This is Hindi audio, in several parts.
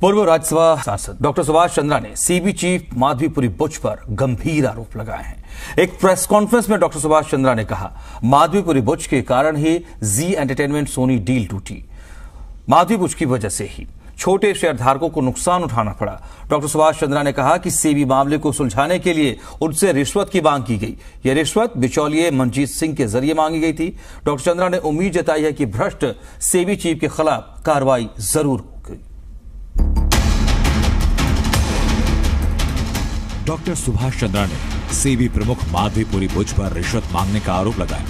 पूर्व राज्यसभा सांसद डॉक्टर सुभाष चंद्रा ने सीबी चीफ माधवीपुरी बुच पर गंभीर आरोप लगाए हैं। एक प्रेस कॉन्फ्रेंस में डॉक्टर सुभाष चंद्रा ने कहा, माधवीपुरी बुच के कारण ही जी एंटरटेनमेंट सोनी डील टूटी, माधवी बुच की वजह से ही छोटे शेयरधारकों को नुकसान उठाना पड़ा। डॉक्टर सुभाष चंद्रा ने कहा कि सेबी मामले को सुलझाने के लिए उनसे रिश्वत की मांग की गई। यह रिश्वत बिचौलिए मनजीत सिंह के जरिए मांगी गई थी। डॉक्टर चंद्रा ने उम्मीद जताई है कि भ्रष्ट सेबी चीफ के खिलाफ कार्रवाई जरूर होगी। डॉक्टर सुभाष चंद्रा ने सेबी प्रमुख माधवीपुरी बुच पर रिश्वत मांगने का आरोप लगाया।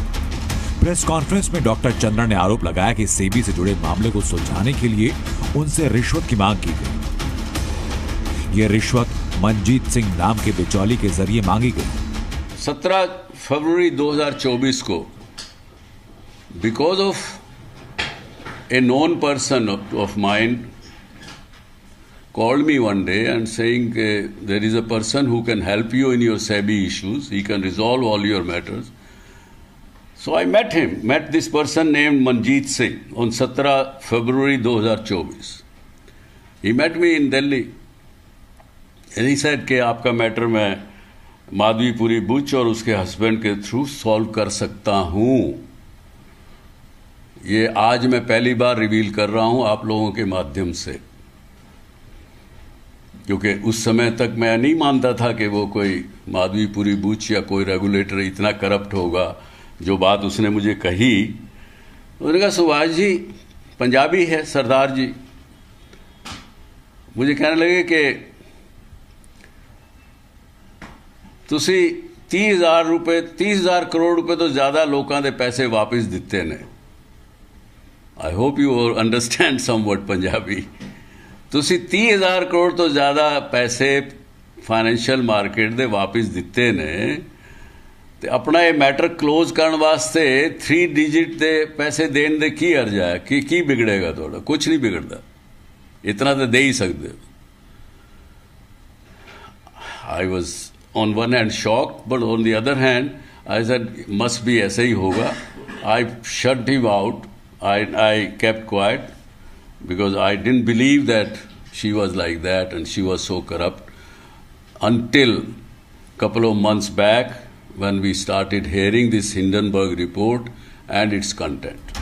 प्रेस कॉन्फ्रेंस में डॉक्टर चंद्रा ने आरोप लगाया कि सेबी से जुड़े मामले को सुलझाने के लिए उनसे रिश्वत की मांग की गई। यह रिश्वत मनजीत सिंह नाम के बिचौली के जरिए मांगी गई। 17 फरवरी 2024 को because of a known person of mind called me one day and saying there is a person who can help you in your SEBI issues, he can resolve all your matters. So I met him, met this person named Manjeet Singh on 17 February 2024. He met me in Delhi and he said कि आपका मैटर मैं माधवीपुरी बुच और उसके हस्बैंड के थ्रू सॉल्व कर सकता हूँ। ये आज मैं पहली बार रिवील कर रहा हूँ आप लोगों के माध्यम से, क्योंकि उस समय तक मैं नहीं मानता था कि वो कोई माधवीपुरी बुच या कोई रेगुलेटर इतना करप्ट होगा। जो बात उसने मुझे कही, उन्होंने कहा सुभाष जी पंजाबी है सरदार जी, मुझे कहने लगे कि तुसी 30,000 करोड़ रुपए तो ज़्यादा लोगों के पैसे वापस दिते ने। I hope you understand somewhat Punjabi. तुसी 30,000 करोड़ तो ज़्यादा पैसे फाइनेंशियल मार्केट दे वापस दिते ने, ते अपना ये मैटर क्लोज करने वास्ते 3 डिजिट दे पैसे देने दे की अर्ज है कि की बिगड़ेगा? थोड़ा कुछ नहीं बिगड़ता, इतना तो दे ही सकते। I was on one hand shock but on the other hand I said must be ऐसे ही होगा। I shut him out, I kept quiet because I didn't believe that she was like that and she was so corrupt until couple of months back when we started hearing this Hindenburg report and its content.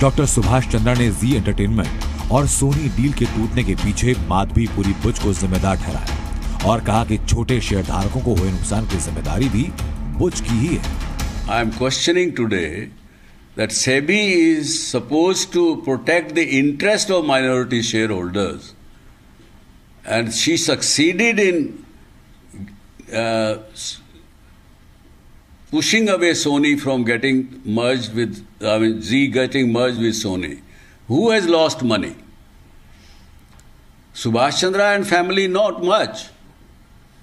Doctor Subhash Chandra ने जी एंटरटेनमेंट और सोनी डील के टूटने के पीछे माधवीपुरी बुच को जिम्मेदार ठहराया और कहा कि छोटे शेयरधारकों को हुए नुकसान की जिम्मेदारी भी बुच की ही है। I am questioning today that SEBI is supposed to protect the interest of minority share holders and she succeeded in pushing away Sony from getting merged with, Zee getting merged with Sony. Who has lost money? Subhash Chandra and family, not much.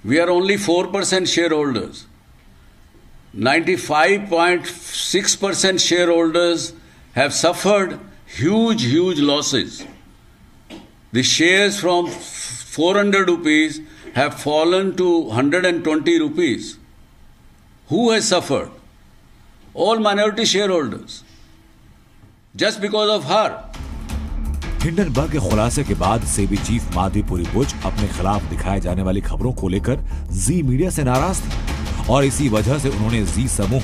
We are only 4% shareholders. 95.6% shareholders have suffered huge, huge losses. The shares from 400 rupees have fallen to 120 rupees. Who has suffered? All minority shareholders. Just because of her. Hindenburg के खुलासे के बाद सेबी चीफ माधवीपुरी बुच अपने खिलाफ दिखाए जाने वाली खबरों को लेकर जी मीडिया से नाराज थी और इसी वजह से उन्होंने जी समूह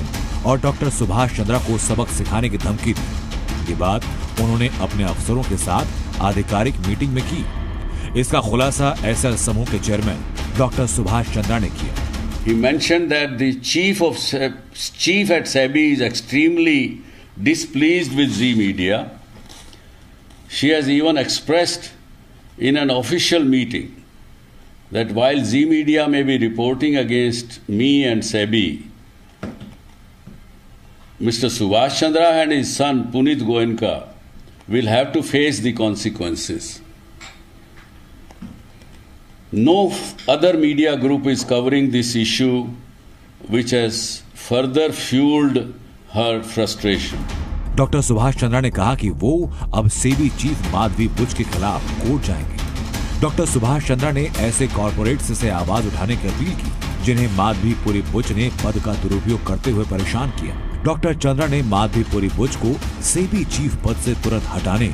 और डॉक्टर सुभाष चंद्रा को सबक सिखाने की धमकी दी। ये बात उन्होंने अपने अफसरों के साथ आधिकारिक मीटिंग में की। इसका खुलासा एसएल समूह के चेयरमैन डॉक्टर सुभाष चंद्रा ने किया। He mentioned that the chief at SEBI is extremely displeased with Zee Media. She has even expressed in an official meeting that while Zee Media may be reporting against me and SEBI, Mr. Subhash Chandra and his son Puneet Goenka will have to face the consequences. No other media group is covering this issue, which has further fueled her frustration. Doctor Subhash Chandra ने कहा कि वो अब सेबी चीफ माधवी बुच के खिलाफ कोर्ट जाएंगे। डॉक्टर सुभाष चंद्रा ने ऐसे कॉर्पोरेट्स से आवाज उठाने की अपील की जिन्हें माधवीपुरी बुच ने पद का दुरुपयोग करते हुए परेशान किया। डॉक्टर चंद्रा ने माधवीपुरी बुच को सेबी चीफ पद से तुरंत हटाने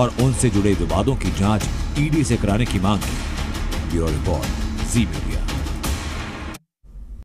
और उनसे जुड़े विवादों की जाँच ईडी से कराने की मांग की। Bureau report, Zee media.